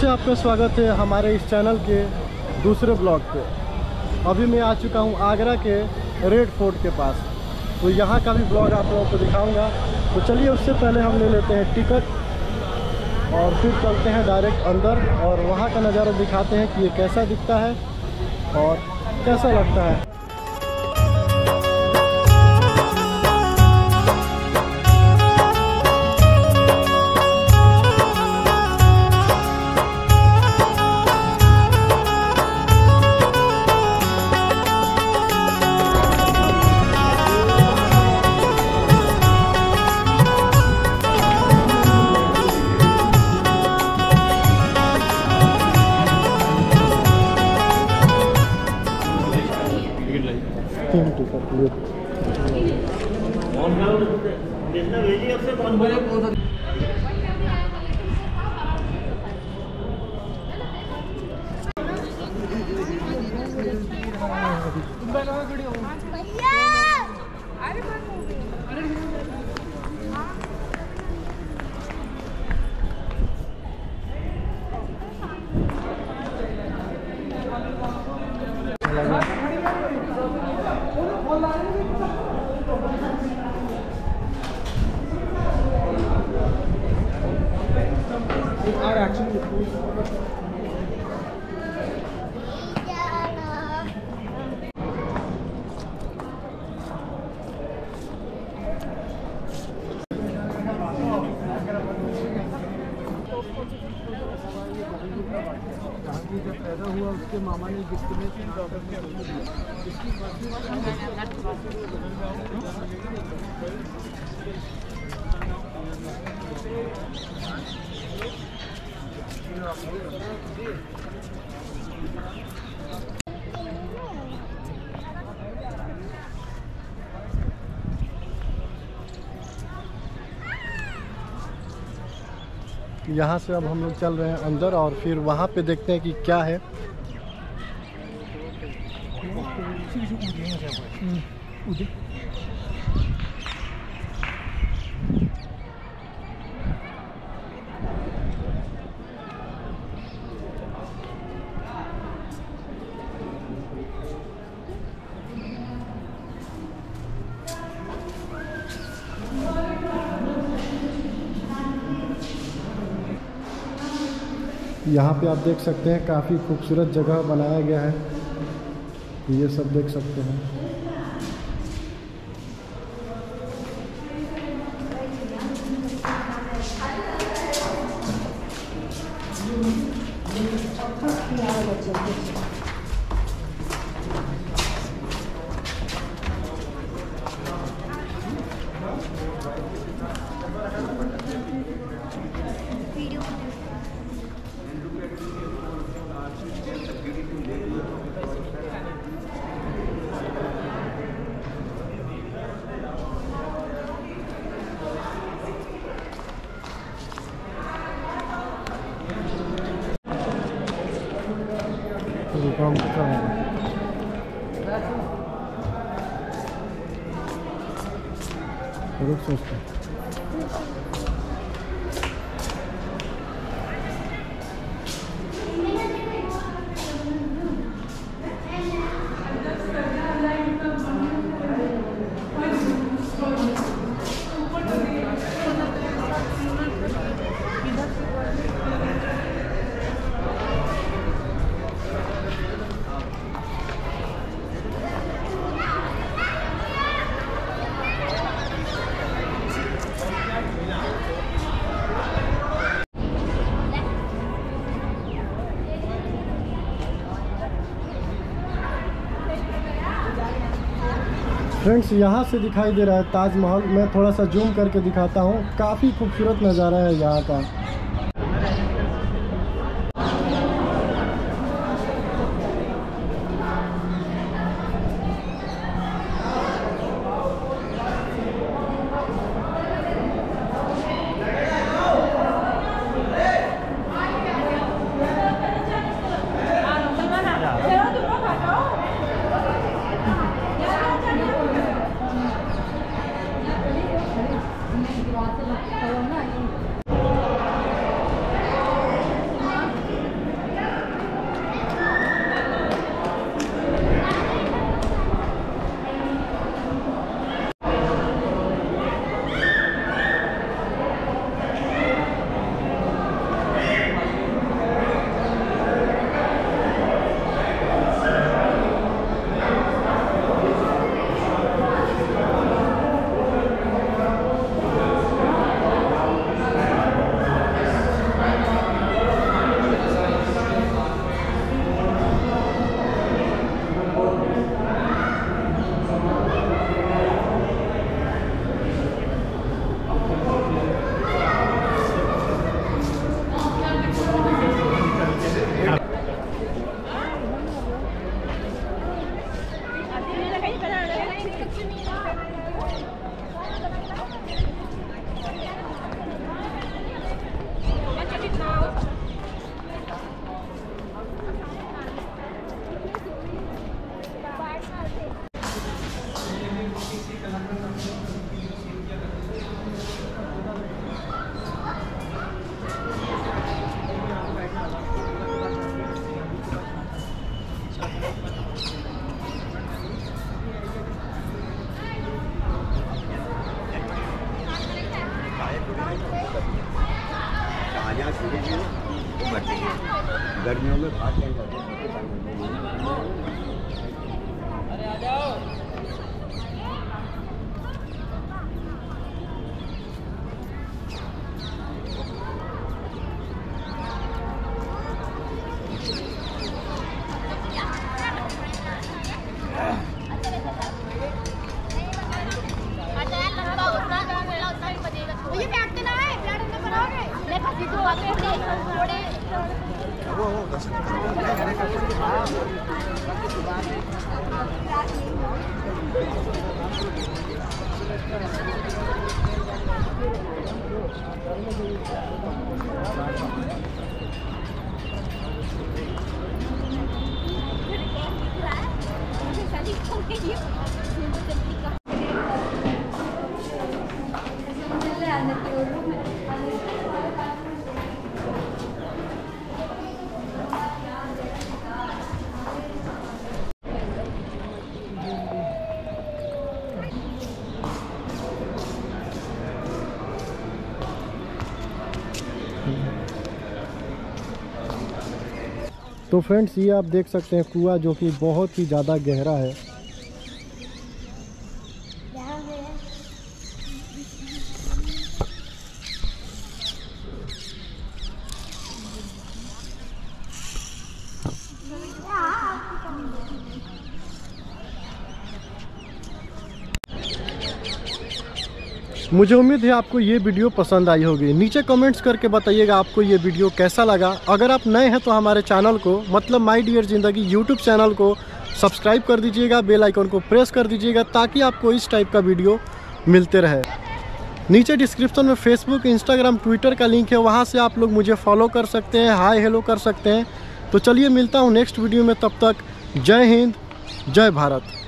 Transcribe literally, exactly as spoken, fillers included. से आपका स्वागत है हमारे इस चैनल के दूसरे ब्लॉग पे। अभी मैं आ चुका हूँ आगरा के रेड फोर्ट के पास, तो यहाँ का भी ब्लॉग आप लोगों को दिखाऊंगा। तो चलिए, उससे पहले हम ले लेते हैं टिकट और फिर चलते हैं डायरेक्ट अंदर और वहाँ का नज़ारा दिखाते हैं कि ये कैसा दिखता है और कैसा लगता है। उसके मामा ने गिफ्ट में डॉक्टर ने यहाँ से अब हम लोग चल रहे हैं अंदर और फिर वहाँ पे देखते हैं कि क्या है। यहाँ पे आप देख सकते हैं काफ़ी खूबसूरत जगह बनाया गया है, ये सब देख सकते हैं। फ्रेंड्स, यहाँ से दिखाई दे रहा है ताजमहल। मैं थोड़ा सा जूम करके दिखाता हूँ, काफ़ी खूबसूरत नज़ारा है यहाँ का। गर्मियों में खास तो फ्रेंड्स ये आप देख सकते हैं कुआं जो कि बहुत ही ज़्यादा गहरा है। मुझे उम्मीद है आपको ये वीडियो पसंद आई होगी। नीचे कमेंट्स करके बताइएगा आपको ये वीडियो कैसा लगा। अगर आप नए हैं तो हमारे चैनल को मतलब my dear Zindagi YouTube channel को सब्सक्राइब कर दीजिएगा, बेल आइकन को प्रेस कर दीजिएगा ताकि आपको इस टाइप का वीडियो मिलते रहे। नीचे डिस्क्रिप्शन में फेसबुक, इंस्टाग्राम, ट्विटर का लिंक है, वहाँ से आप लोग मुझे फॉलो कर सकते हैं, हाय हेलो कर सकते हैं। तो चलिए मिलता हूँ नेक्स्ट वीडियो में, तब तक जय हिंद जय भारत।